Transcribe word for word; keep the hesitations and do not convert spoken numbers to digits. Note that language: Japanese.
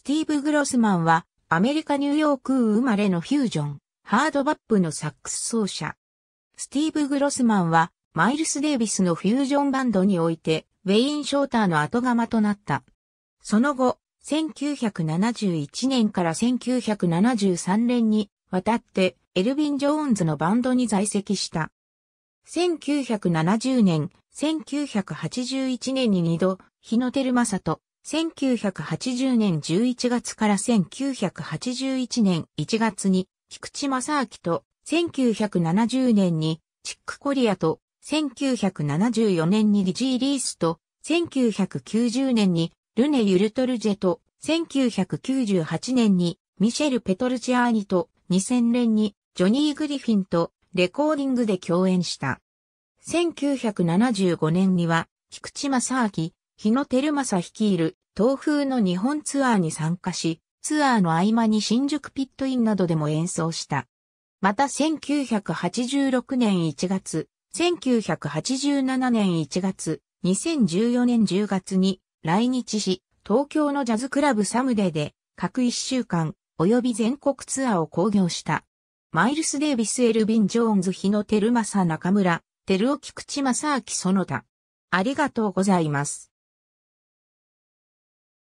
スティーブ・グロスマンは、アメリカ・ニューヨーク生まれのフュージョン、ハードバップのサックス奏者。スティーブ・グロスマンは、マイルス・デイビスのフュージョンバンドにおいて、ウェイン・ショーターの後釜となった。その後、せんきゅうひゃくななじゅういちねんからせんきゅうひゃくななじゅうさんねんにわたって、エルヴィン・ジョーンズのバンドに在籍した。せんきゅうひゃくななじゅうねん、せんきゅうひゃくはちじゅういちねんににど、日野輝正と、せんきゅうひゃくはちじゅうねんじゅういちがつからせんきゅうひゃくはちじゅういちねんいちがつに菊池正明と、せんきゅうひゃくななじゅうねんにチック・コリアと、せんきゅうひゃくななじゅうよねんにリジー・リースと、せんきゅうひゃくきゅうじゅうねんにルネ・ユルトルジェと、せんきゅうひゃくきゅうじゅうはちねんにミシェル・ペトルチアーニと、にせんねんにジョニー・グリフィンと、レコーディングで共演した。せんきゅうひゃくななじゅうごねんには、菊池正明、日野輝正率いる東風の日本ツアーに参加し、ツアーの合間に新宿ピットインなどでも演奏した。またせんきゅうひゃくはちじゅうろくねんいちがつ、せんきゅうひゃくはちじゅうななねんいちがつ、にせんじゅうよねんじゅうがつに来日し、東京のジャズクラブサムデイで各いっしゅうかん及び全国ツアーを興行した。マイルス・デイビス・エルヴィン・ジョーンズ・日野輝正・中村、輝夫・菊池正明その他。ありがとうございます。